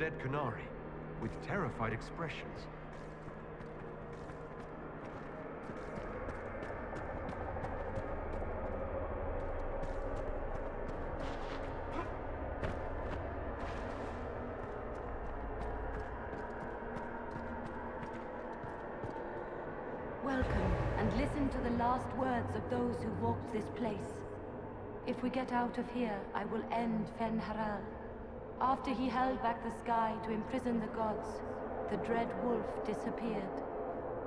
dead Qunari, with terrified expressions. Of those who walked this place. If we get out of here, I will end Fen'Harel. After he held back the sky to imprison the gods, the dread wolf disappeared.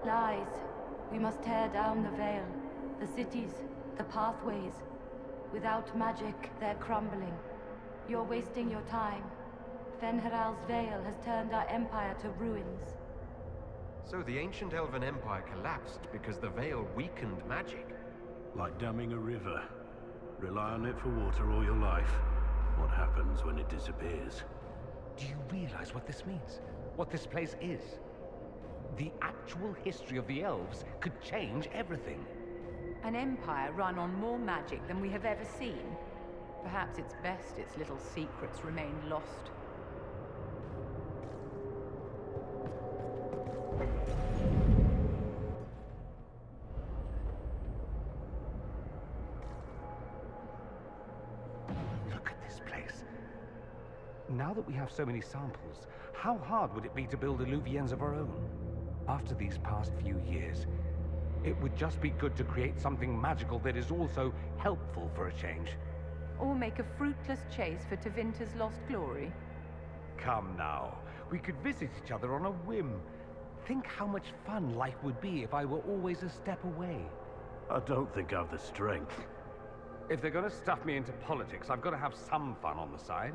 Lies. We must tear down the veil, the cities, the pathways. Without magic, they're crumbling. You're wasting your time. Fen'Harel's veil has turned our empire to ruins. So the ancient Elven Empire collapsed because the veil weakened magic. Like damming a river. Rely on it for water all your life. What happens when it disappears? Do you realize what this means? What this place is? The actual history of the elves could change everything. An empire run on more magic than we have ever seen. Perhaps it's best its little secrets remain lost. Look at this place. Now that we have so many samples, how hard would it be to build Eluvians of our own? After these past few years, it would just be good to create something magical that is also helpful for a change. Or make a fruitless chase for Tevinter's lost glory. Come now. We could visit each other on a whim. Think how much fun life would be if I were always a step away. I don't think I've the strength. If they're gonna stuff me into politics, I've got to have some fun on the side.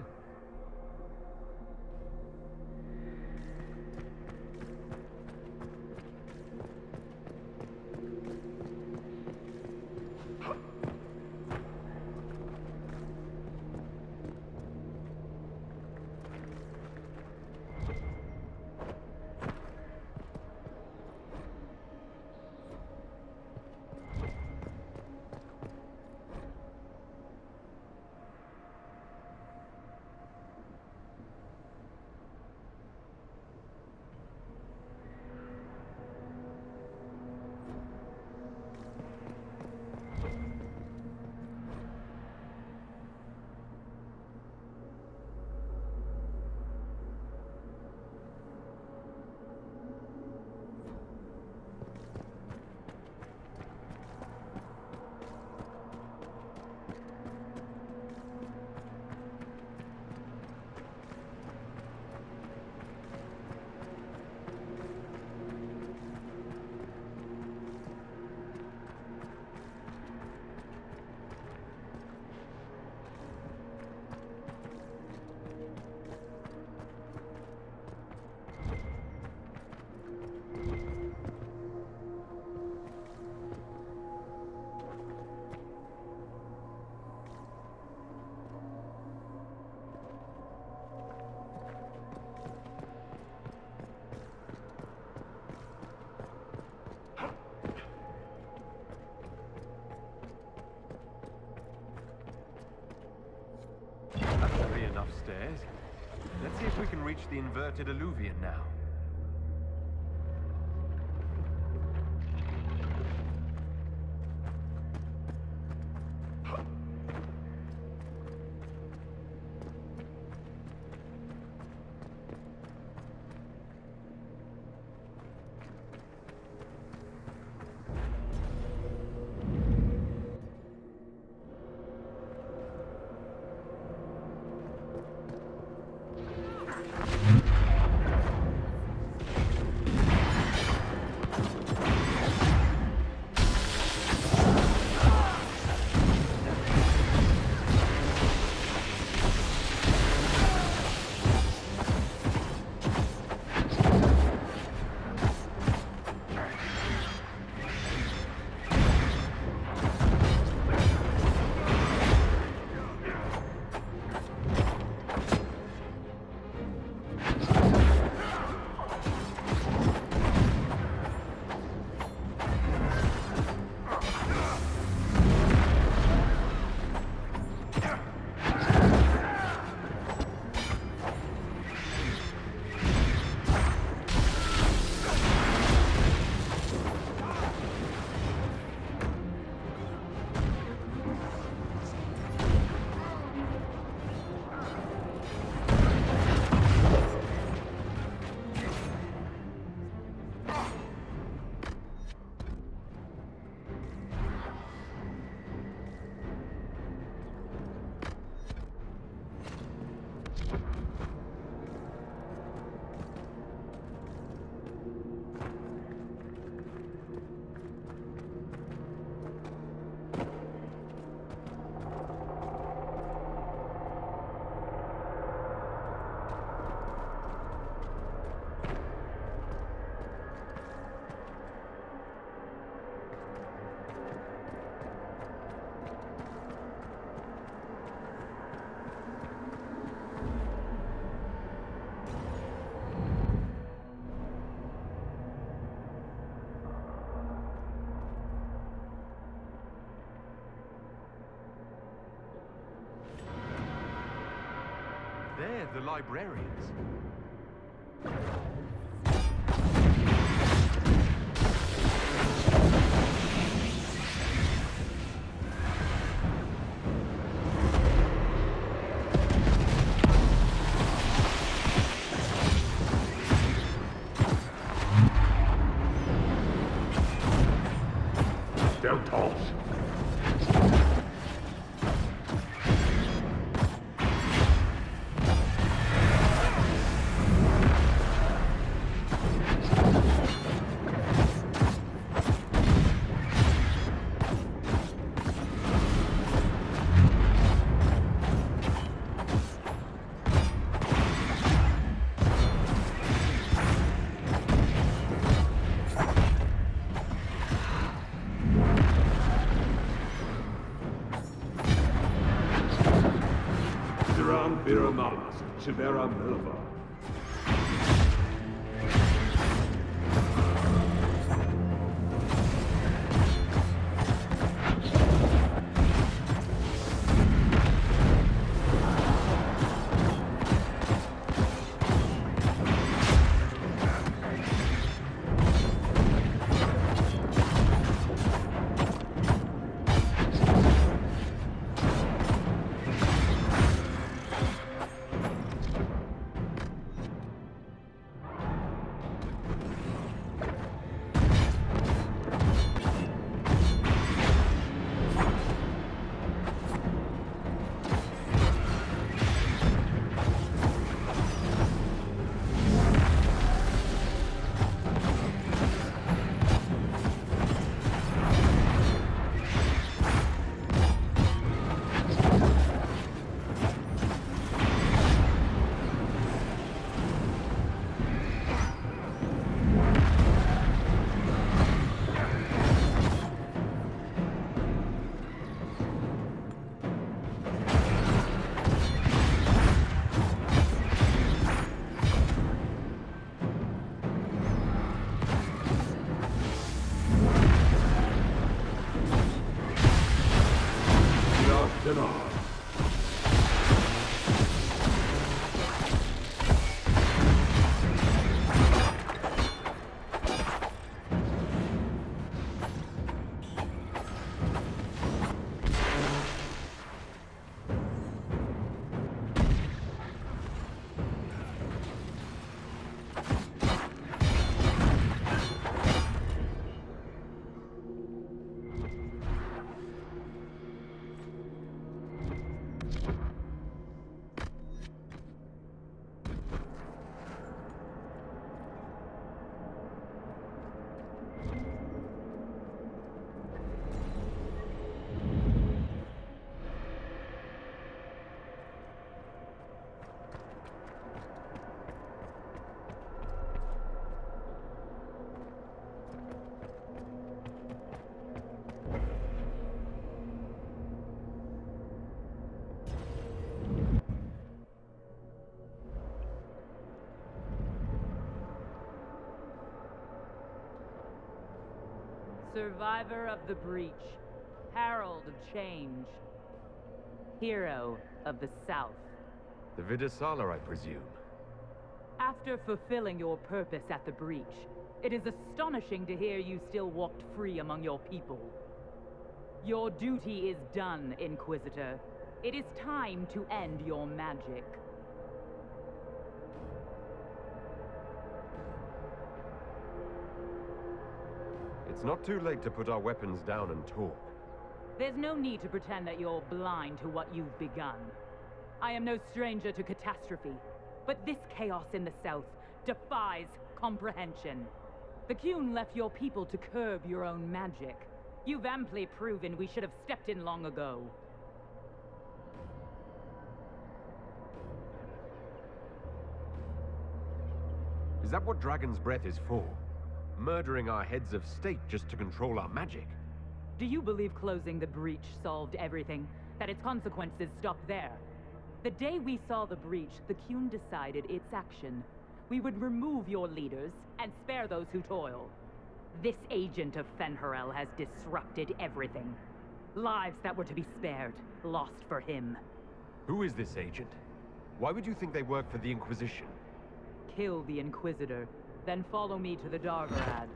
Upstairs. Let's see if we can reach the inverted Eluvian now. They're the librarians. Vera Milva. Survivor of the Breach, Herald of Change, Hero of the South. The Vidasala, I presume. After fulfilling your purpose at the Breach, it is astonishing to hear you still walked free among your people. Your duty is done, Inquisitor. It is time to end your magic. It's not too late to put our weapons down and talk. There's no need to pretend that you're blind to what you've begun. I am no stranger to catastrophe, but this chaos in the south defies comprehension. The Qun left your people to curb your own magic. You've amply proven we should have stepped in long ago. Is that what Dragon's Breath is for? Murdering our heads of state just to control our magic. Do you believe closing the breach solved everything? That its consequences stopped there? The day we saw the breach, the Qun decided its action. We would remove your leaders and spare those who toil. This agent of Fen'Harel has disrupted everything. Lives that were to be spared, lost for him. Who is this agent? Why would you think they work for the Inquisition? Kill the Inquisitor, then follow me to the Darvarad.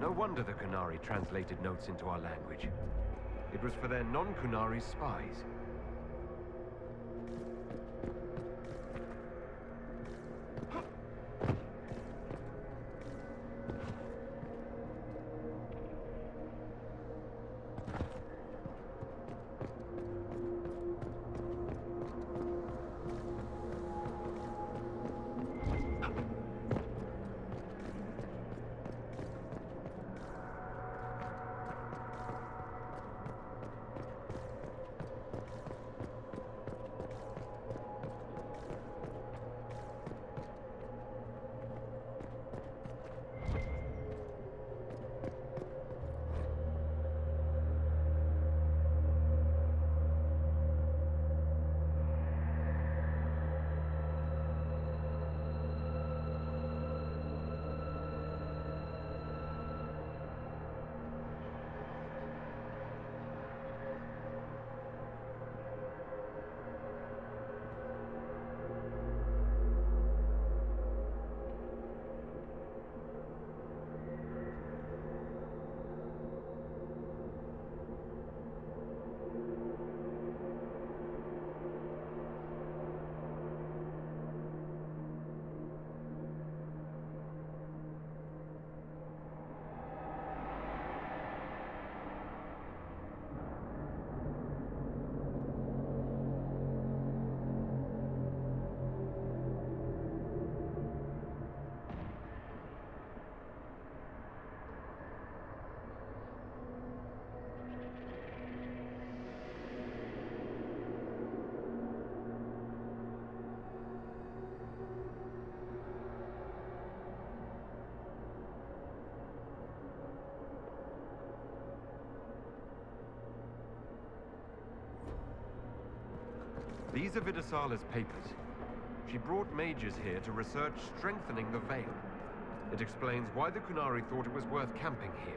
No wonder the Qunari translated notes into our language. It was for their non-Qunari spies. These are Vidasala's papers. She brought mages here to research strengthening the veil. It explains why the Qunari thought it was worth camping here.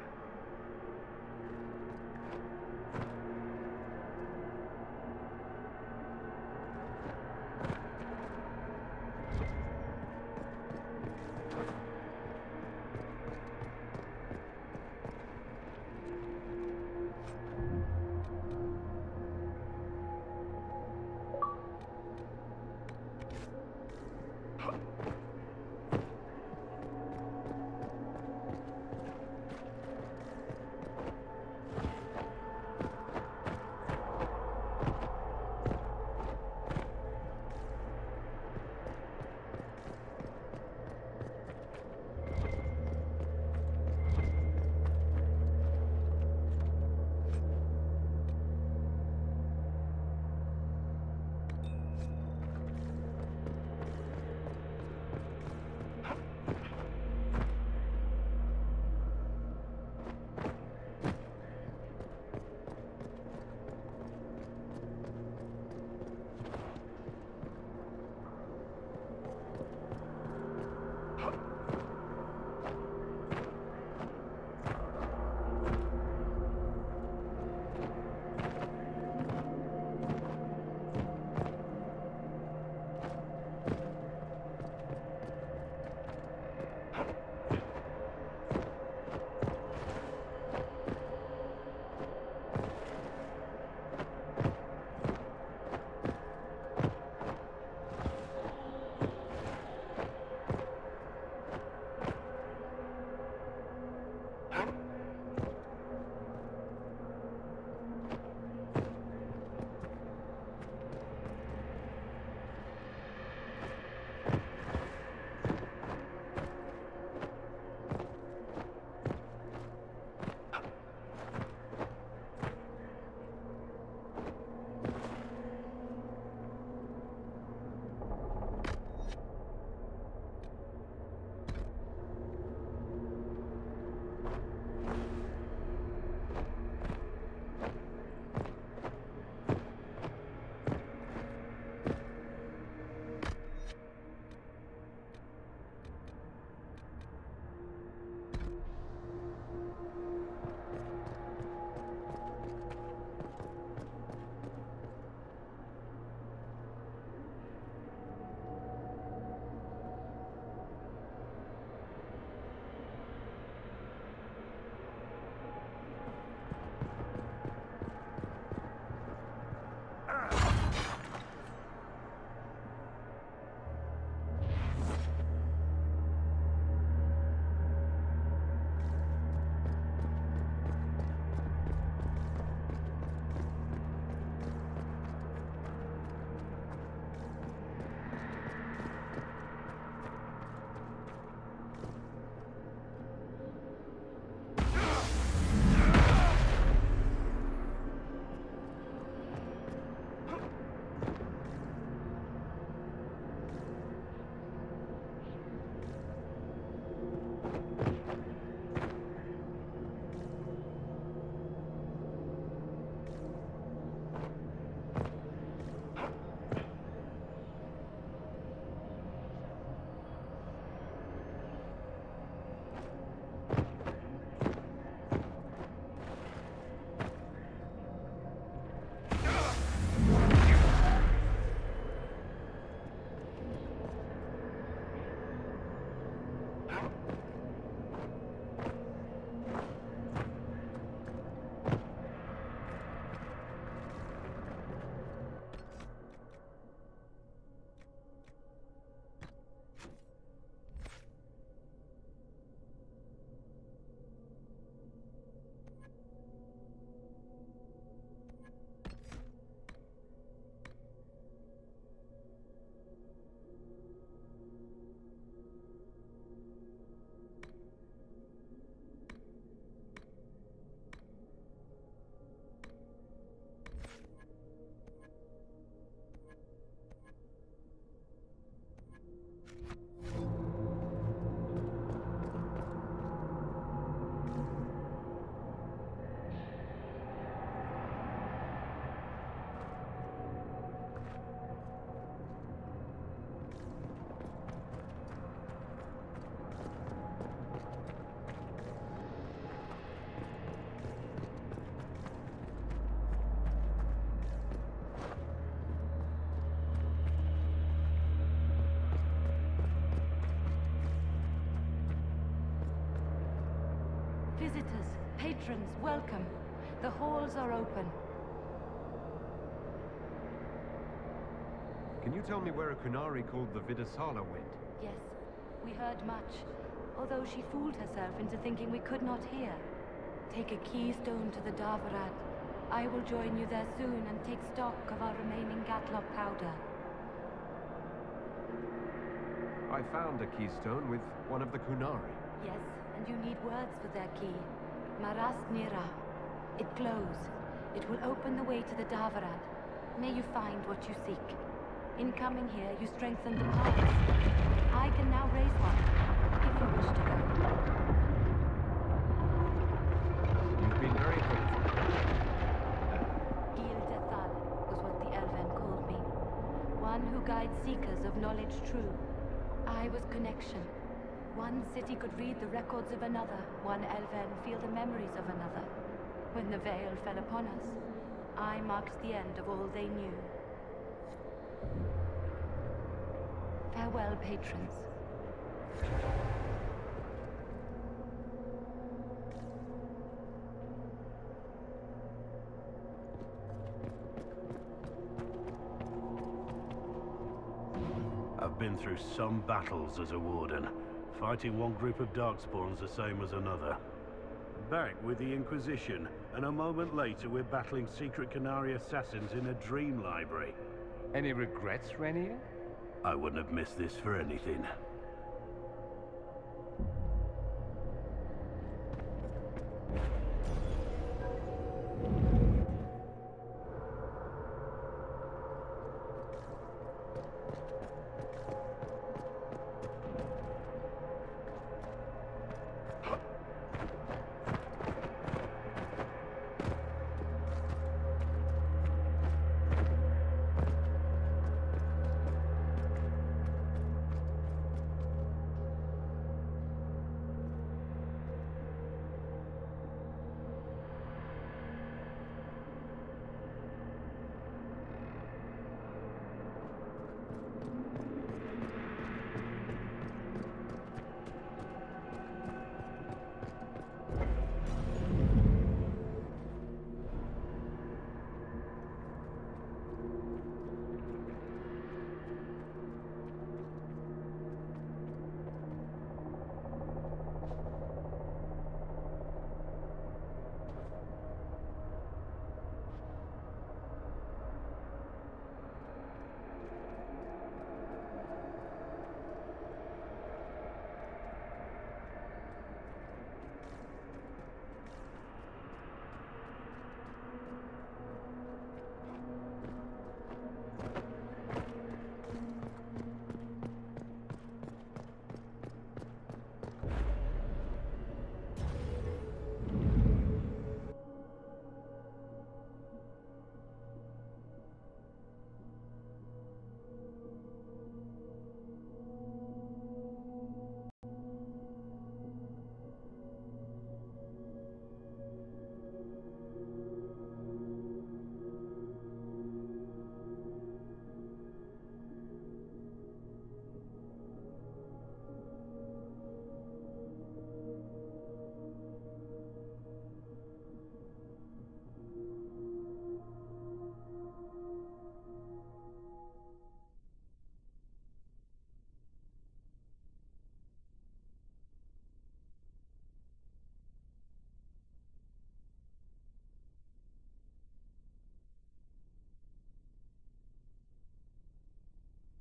Visitors, patrons, welcome. The halls are open. Can you tell me where a Qunari called the Vidasala went? Yes, we heard much, although she fooled herself into thinking we could not hear. Take a keystone to the Darvarad. I will join you there soon and take stock of our remaining Gatlock powder. I found a keystone with one of the Qunari. Yes, and you need words for their key. Marast Nira. It glows. It will open the way to the Darvarad. May you find what you seek. In coming here, you strengthened the palace. I can now raise one, if you wish to go. You've been very helpful. Gil Dethal was what the Elven called me. One who guides seekers of knowledge true. I was connection. One city could read the records of another, one Elven feel the memories of another. When the veil fell upon us, I marked the end of all they knew. Farewell, patrons. I've been through some battles as a warden. Fighting one group of Darkspawns the same as another. Back with the Inquisition, and a moment later we're battling secret Qunari assassins in a dream library. Any regrets, Renier? I wouldn't have missed this for anything.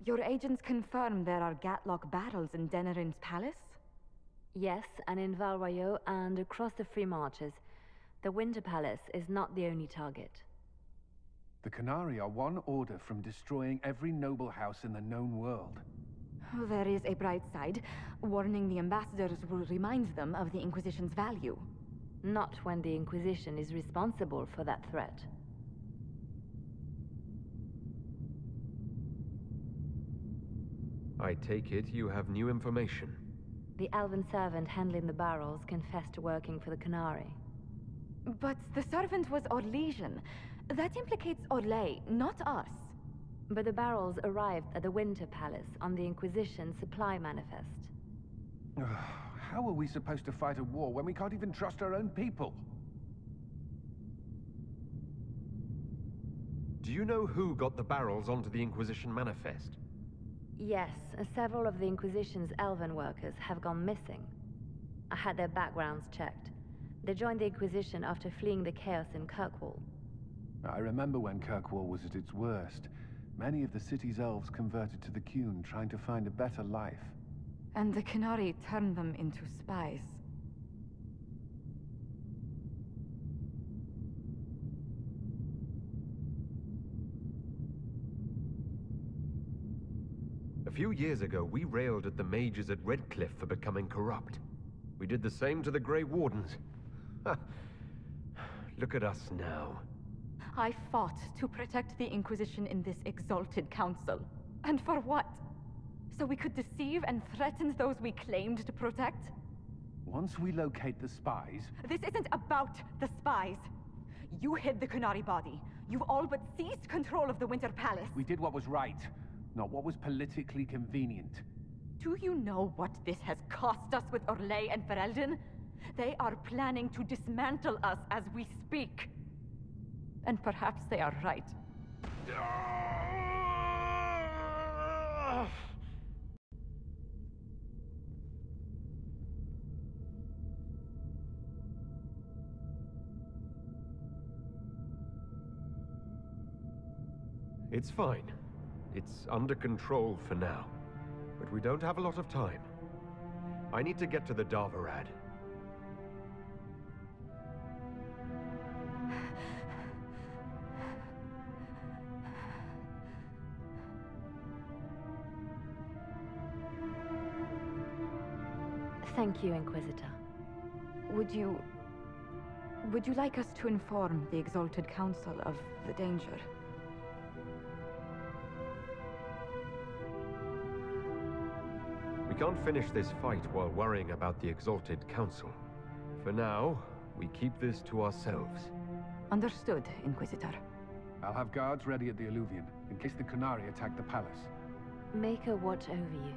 Your agents confirm there are Gatlock battles in Dennerin's palace? Yes, and in Valwayo and across the Free Marches. The Winter Palace is not the only target. The Qunari are one order from destroying every noble house in the known world. Oh, there is a bright side. Warning the ambassadors will remind them of the Inquisition's value. Not when the Inquisition is responsible for that threat. I take it you have new information. The Elven servant handling the barrels confessed to working for the Qunari. But the servant was Orlesian. That implicates Orlais, not us. But the barrels arrived at the Winter Palace on the Inquisition supply manifest. How are we supposed to fight a war when we can't even trust our own people? Do you know who got the barrels onto the Inquisition manifest? Yes, several of the Inquisition's elven workers have gone missing. I had their backgrounds checked. They joined the Inquisition after fleeing the chaos in Kirkwall. I remember when Kirkwall was at its worst. Many of the city's elves converted to the Qun, trying to find a better life. And the Qunari turned them into spies. A few years ago, we railed at the mages at Redcliffe for becoming corrupt. We did the same to the Grey Wardens. Look at us now. I fought to protect the Inquisition in this Exalted Council. And for what? So we could deceive and threaten those we claimed to protect? Once we locate the spies... This isn't about the spies. You hid the Qunari body. You all but seized control of the Winter Palace. We did what was right. Not what was politically convenient. Do you know what this has cost us with Orlais and Ferelden? They are planning to dismantle us as we speak. And perhaps they are right. It's fine. It's under control for now, but we don't have a lot of time. I need to get to the Darvarad. Thank you, Inquisitor. Would you like us to inform the Exalted Council of the danger? We can't finish this fight while worrying about the Exalted Council. For now, we keep this to ourselves. Understood, Inquisitor. I'll have guards ready at the Eluvian, in case the Qunari attack the palace. Make her watch over you.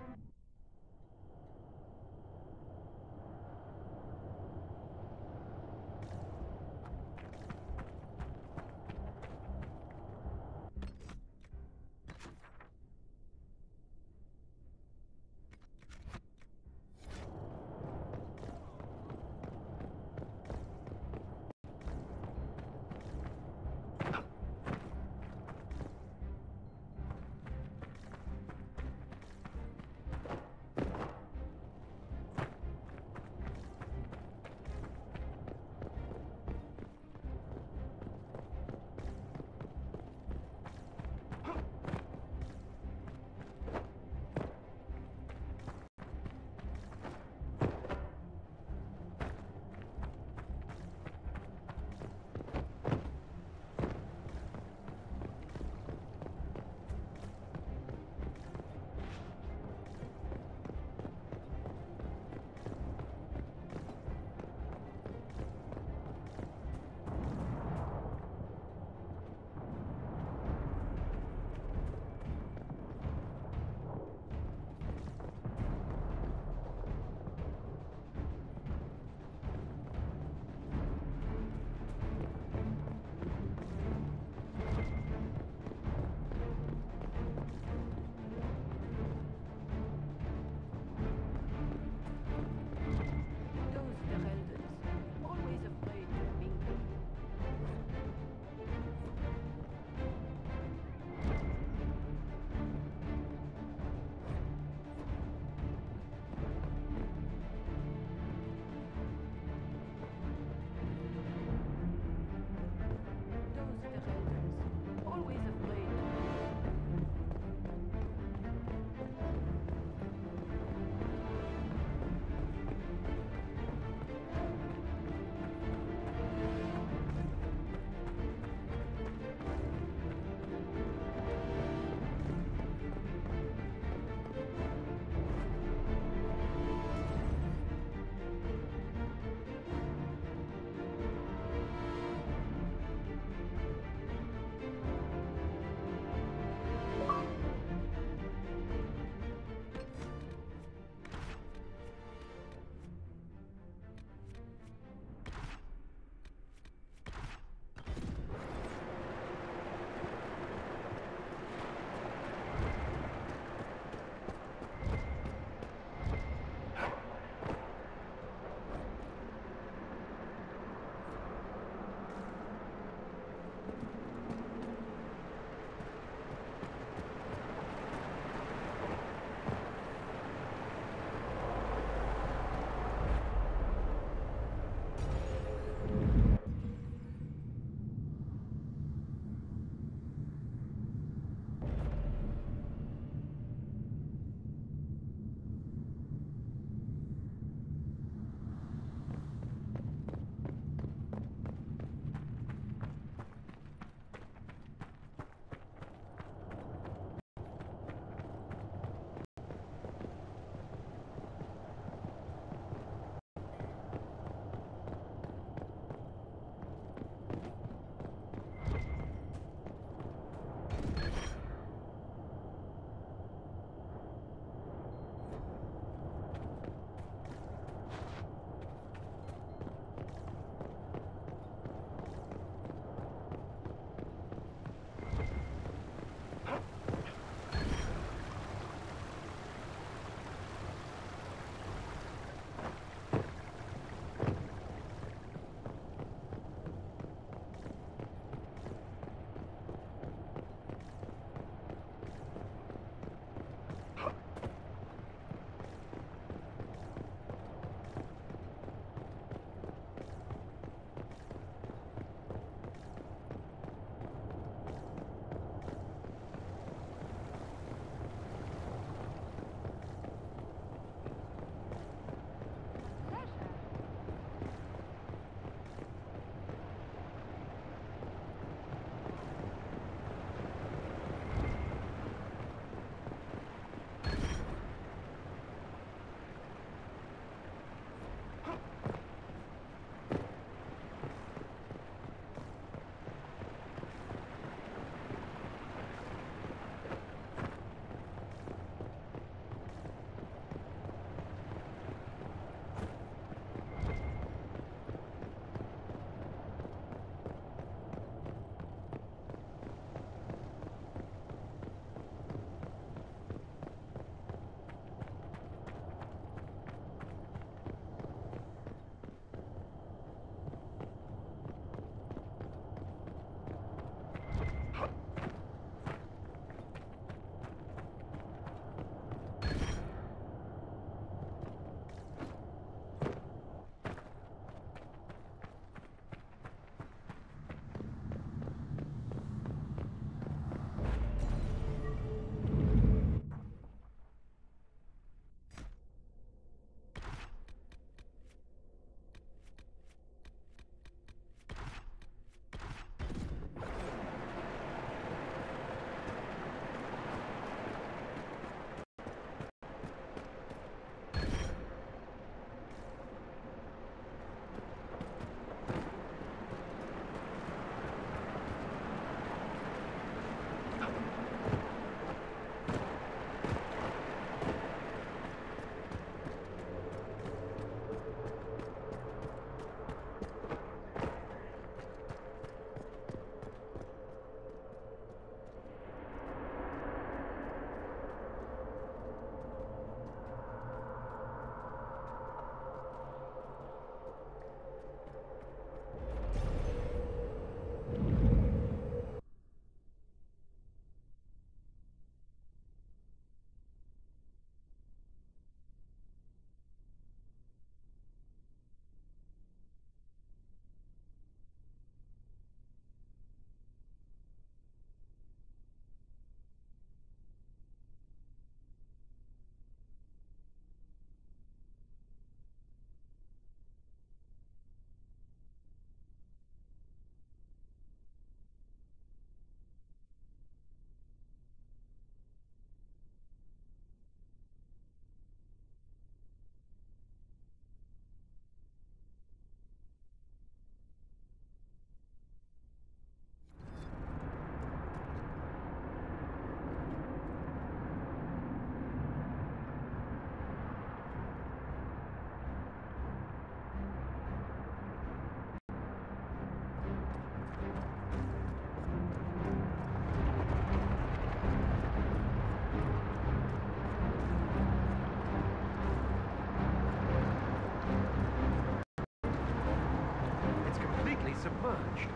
submerged.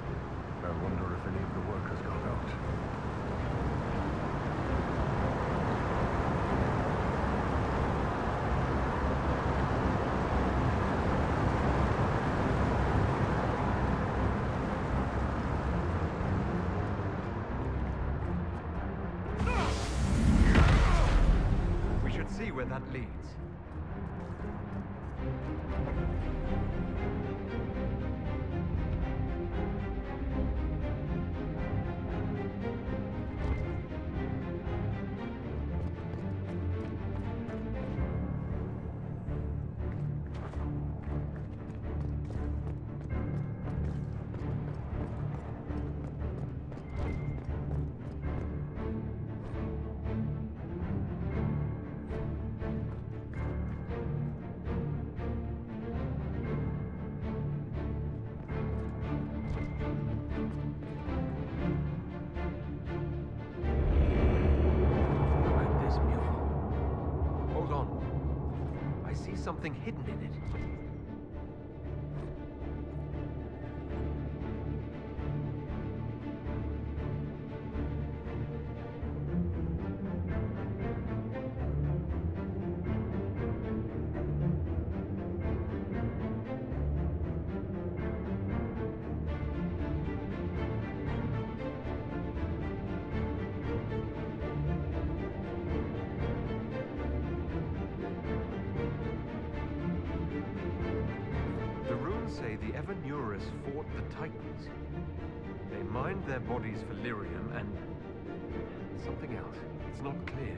I wonder if any of the workers got out. Something hidden in it. The Evanurus fought the Titans. They mined their bodies for lyrium and something else. It's not clear.